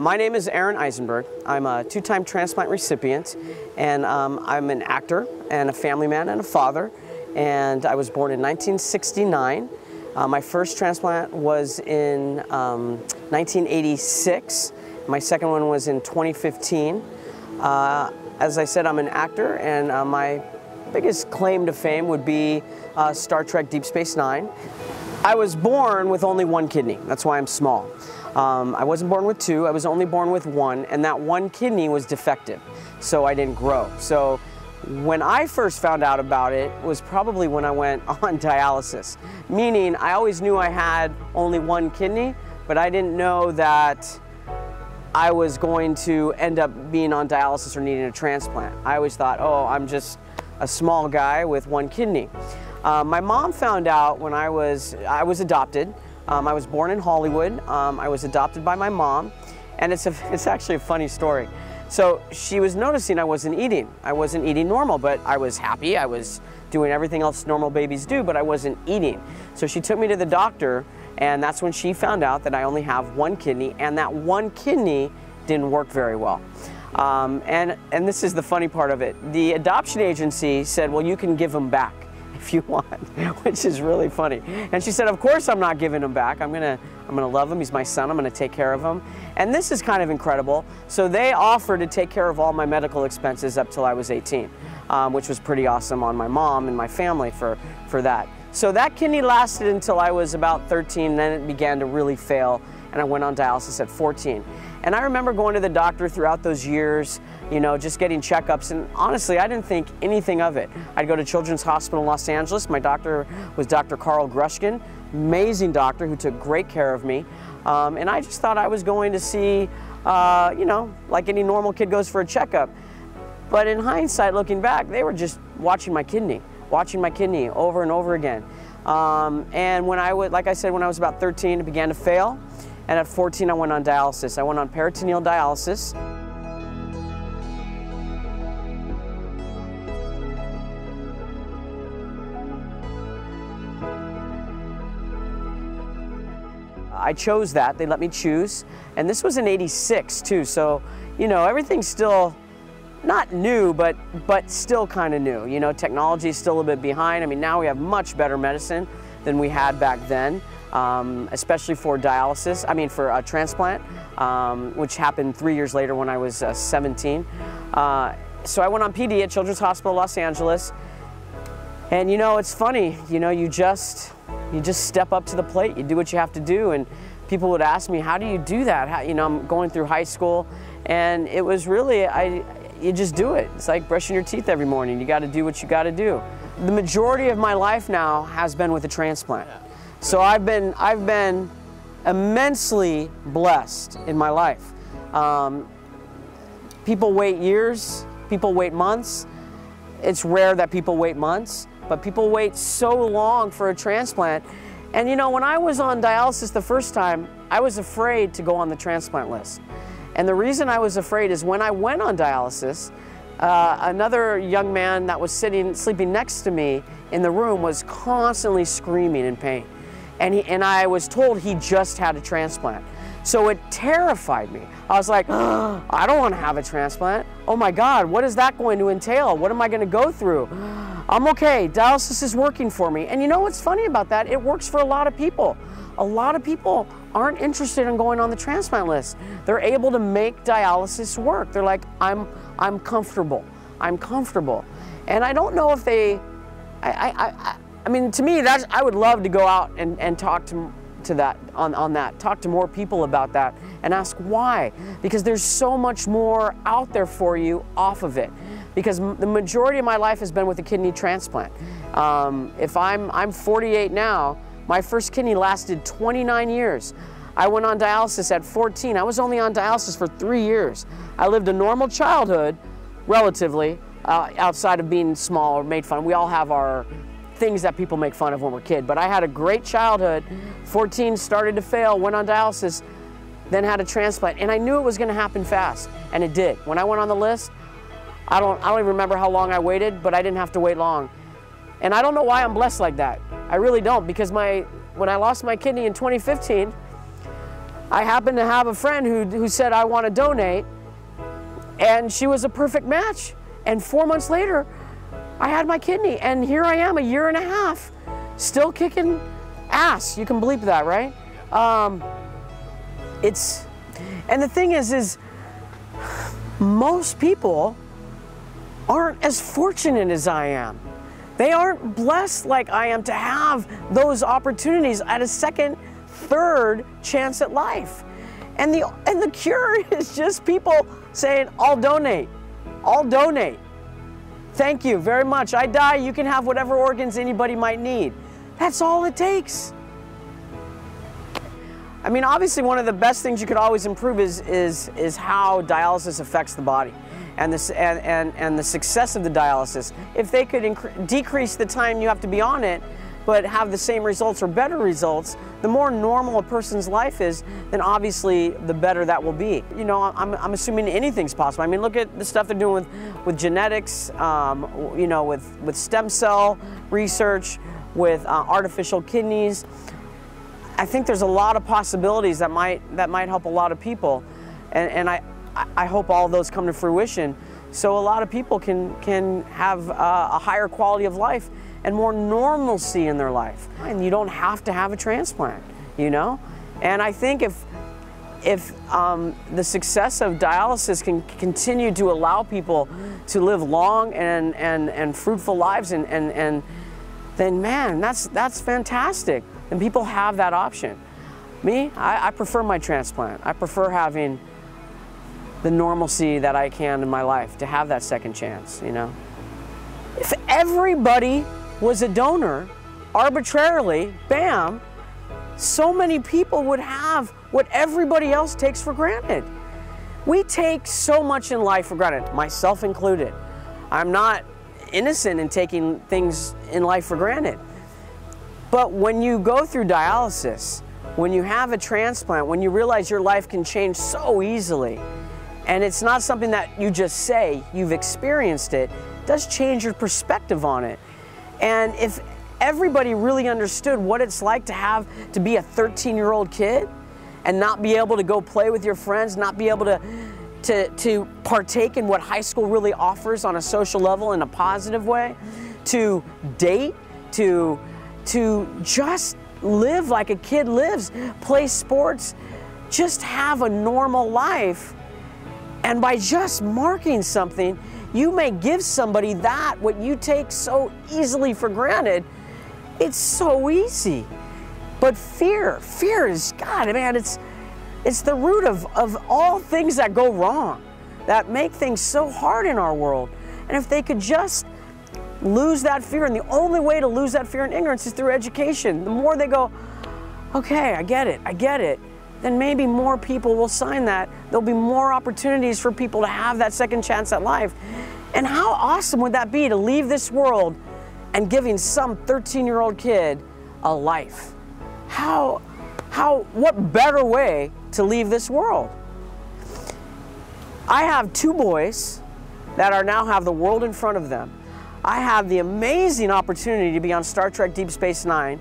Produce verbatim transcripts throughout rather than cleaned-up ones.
My name is Aron Eisenberg. I'm a two-time transplant recipient, and um, I'm an actor and a family man and a father, and I was born in nineteen sixty-nine. Uh, my first transplant was in um, nineteen eighty-six. My second one was in twenty fifteen. Uh, as I said, I'm an actor, and uh, my biggest claim to fame would be uh, Star Trek: Deep Space Nine. I was born with only one kidney. That's why I'm small. Um, I wasn't born with two, I was only born with one, and that one kidney was defective, so I didn't grow. So when I first found out about it was probably when I went on dialysis, meaning I always knew I had only one kidney, but I didn't know that I was going to end up being on dialysis or needing a transplant. I always thought, oh, I'm just a small guy with one kidney. Uh, my mom found out when I was, I was adopted. Um, I was born in Hollywood. Um, I was adopted by my mom, and it's a, it's actually a funny story. So she was noticing I wasn't eating. I wasn't eating normal, but I was happy. I was doing everything else normal babies do, but I wasn't eating. So she took me to the doctor, and that's when she found out that I only have one kidney, and that one kidney didn't work very well. Um, and, and this is the funny part of it. The adoption agency said, well, you can give them back if you want, which is really funny. And she said, of course I'm not giving him back. I'm gonna, I'm gonna love him, he's my son, I'm gonna take care of him. And this is kind of incredible. So they offered to take care of all my medical expenses up till I was eighteen, um, which was pretty awesome on my mom and my family for, for that. So that kidney lasted until I was about thirteen, and then it began to really fail, and I went on dialysis at fourteen. And I remember going to the doctor throughout those years, you know, just getting checkups, and honestly, I didn't think anything of it. I'd go to Children's Hospital Los Angeles. My doctor was Doctor Carl Grushkin, amazing doctor who took great care of me. Um, and I just thought I was going to see, uh, you know, like any normal kid goes for a checkup. But in hindsight, looking back, they were just watching my kidney, watching my kidney over and over again. Um, and when I would, like I said, when I was about thirteen, it began to fail. And at fourteen, I went on dialysis. I went on peritoneal dialysis. I chose that, they let me choose. And this was in eighty-six too, so, you know, everything's still not new, but, but still kind of new. You know, technology's still a bit behind. I mean, now we have much better medicine than we had back then. Um, especially for dialysis, I mean for a transplant, um, which happened three years later when I was uh, seventeen. Uh, so I went on P D at Children's Hospital Los Angeles, and you know, it's funny, you know, you just, you just step up to the plate, you do what you have to do, and people would ask me, how do you do that? How, you know, I'm going through high school, and it was really, I, you just do it. It's like brushing your teeth every morning, you gotta do what you gotta do. The majority of my life now has been with a transplant. Yeah. So I've been, I've been immensely blessed in my life. Um, people wait years, people wait months. It's rare that people wait months, but people wait so long for a transplant. And you know, when I was on dialysis the first time, I was afraid to go on the transplant list. And the reason I was afraid is when I went on dialysis, uh, another young man that was sitting, sleeping next to me in the room was constantly screaming in pain. And, he, and I was told he just had a transplant. So it terrified me. I was like, oh, I don't want to have a transplant. Oh my God, what is that going to entail? What am I going to go through? I'm okay, dialysis is working for me. And you know what's funny about that? It works for a lot of people. A lot of people aren't interested in going on the transplant list. They're able to make dialysis work. They're like, I'm, I'm comfortable, I'm comfortable. And I don't know if they, I, I, I, I mean, to me, that's, I would love to go out and, and talk to, to that, on, on that, talk to more people about that and ask why. Because there's so much more out there for you off of it. Because the majority of my life has been with a kidney transplant. Um, if I'm, I'm forty-eight now, my first kidney lasted twenty-nine years. I went on dialysis at fourteen. I was only on dialysis for three years. I lived a normal childhood, relatively, Uh, outside of being small or made fun of. We all have our things that people make fun of when we're a kid, but I had a great childhood. fourteen, started to fail, went on dialysis, then had a transplant, and I knew it was going to happen fast, and it did. When I went on the list, I don't, I don't even remember how long I waited, but I didn't have to wait long. And I don't know why I'm blessed like that. I really don't, because my, when I lost my kidney in twenty fifteen, I happened to have a friend who, who said, I want to donate, and she was a perfect match. And four months later, I had my kidney, and here I am a year and a half, still kicking ass. You can bleep that, right? Um, it's, and the thing is, is most people aren't as fortunate as I am. They aren't blessed like I am to have those opportunities at a second, third chance at life. And the, and the cure is just people saying, I'll donate, I'll donate. Thank you very much. I die, you can have whatever organs anybody might need. That's all it takes. I mean, obviously one of the best things you could always improve is, is, is how dialysis affects the body and the, and, and, and the success of the dialysis. If they could decrease the time you have to be on it, but have the same results or better results, the more normal a person's life is, then obviously the better that will be. You know, I'm, I'm assuming anything's possible. I mean, look at the stuff they're doing with, with genetics, um, you know, with, with stem cell research, with uh, artificial kidneys. I think there's a lot of possibilities that might, that might help a lot of people. And, and I, I hope all those come to fruition so a lot of people can, can have uh, a higher quality of life and more normalcy in their life. And you don't have to have a transplant, you know? And I think if, if um, the success of dialysis can continue to allow people to live long and, and, and fruitful lives, and, and, and then man, that's, that's fantastic. And people have that option. Me, I, I prefer my transplant. I prefer having the normalcy that I can in my life, to have that second chance, you know? If everybody was a donor, arbitrarily, bam, so many people would have what everybody else takes for granted. We take so much in life for granted, myself included. I'm not innocent in taking things in life for granted. But when you go through dialysis, when you have a transplant, when you realize your life can change so easily, and it's not something that you just say, you've experienced it, it does change your perspective on it. And if everybody really understood what it's like to have to be a thirteen-year-old kid and not be able to go play with your friends, not be able to, to, to partake in what high school really offers on a social level in a positive way, to date, to, to just live like a kid lives, play sports, just have a normal life. And by just marking something, you may give somebody that, what you take so easily for granted. It's so easy. But fear, fear is, God, man, it's, it's the root of, of all things that go wrong, that make things so hard in our world. And if they could just lose that fear, and the only way to lose that fear and ignorance is through education. The more they go, okay, I get it, I get it, then maybe more people will sign that. There'll be more opportunities for people to have that second chance at life. And how awesome would that be to leave this world and giving some thirteen-year-old kid a life? How, how, what better way to leave this world? I have two boys that are now have the world in front of them. I have the amazing opportunity to be on Star Trek Deep Space Nine.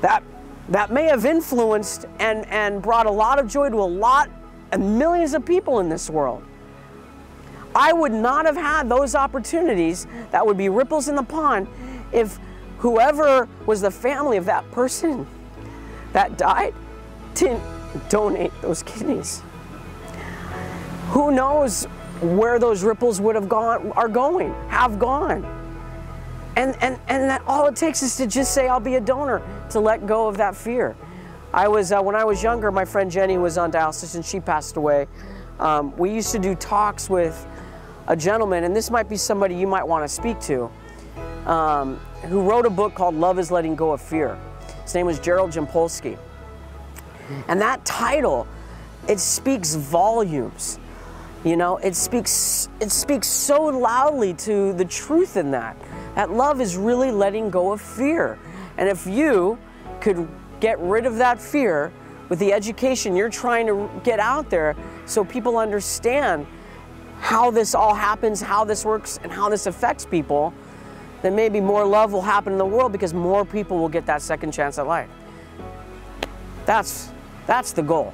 That That may have influenced and, and brought a lot of joy to a lot and millions of people in this world. I would not have had those opportunities that would be ripples in the pond if whoever was the family of that person that died didn't donate those kidneys. Who knows where those ripples would have gone, are going, have gone. And, and, and that all it takes is to just say, I'll be a donor, to let go of that fear. I was, uh, when I was younger, my friend Jenny was on dialysis and she passed away. Um, we used to do talks with a gentleman, and this might be somebody you might want to speak to, um, who wrote a book called Love Is Letting Go of Fear. His name was Gerald Jampolsky. And that title, it speaks volumes. You know, it speaks, it speaks so loudly to the truth in that. That love is really letting go of fear. And if you could get rid of that fear with the education you're trying to get out there so people understand how this all happens, how this works, and how this affects people, then maybe more love will happen in the world because more people will get that second chance at life. That's, That's the goal.